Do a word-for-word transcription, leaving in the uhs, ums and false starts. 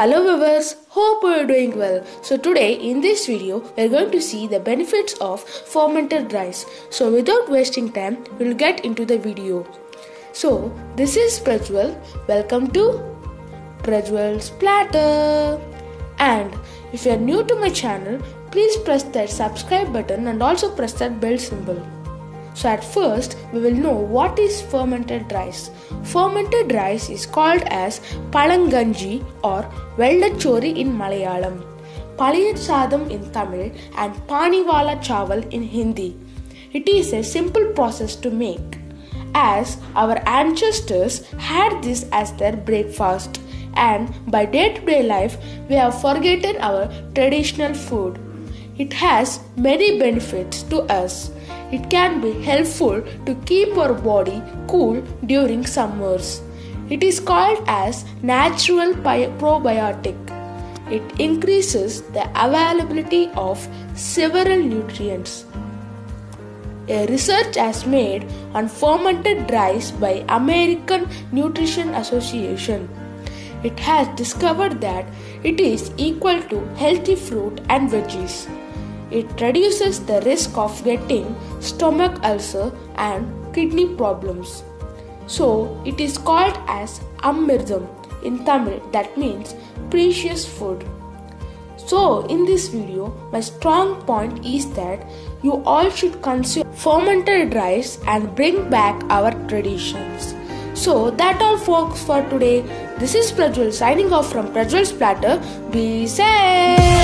Hello viewers, hope you are doing well. So today in this video we are going to see the benefits of fermented rice. So without wasting time, we will get into the video. So this is Prajwal. Welcome to Prajwal's Platter. And if you are new to my channel, please press that subscribe button and also press that bell symbol. So at first, we will know what is fermented rice. Fermented rice is called as palanganji or veldachori in Malayalam, palayasadam in Tamil and paniwala chawal in Hindi. It is a simple process to make, as our ancestors had this as their breakfast, and by day-to-day life, we have forgotten our traditional food. It has many benefits to us. It can be helpful to keep our body cool during summers. It is called as natural probiotic. It increases the availability of several nutrients. A research was made on fermented rice by American Nutrition Association. It has discovered that it is equal to healthy fruit and veggies. It reduces the risk of getting stomach ulcer and kidney problems. So it is called as ammirdam in Tamil, that means precious food. So in this video, my strong point is that you all should consume fermented rice and bring back our traditions. So that all folks for today. This is Prajwal signing off from Prajwal's Platter. Be safe.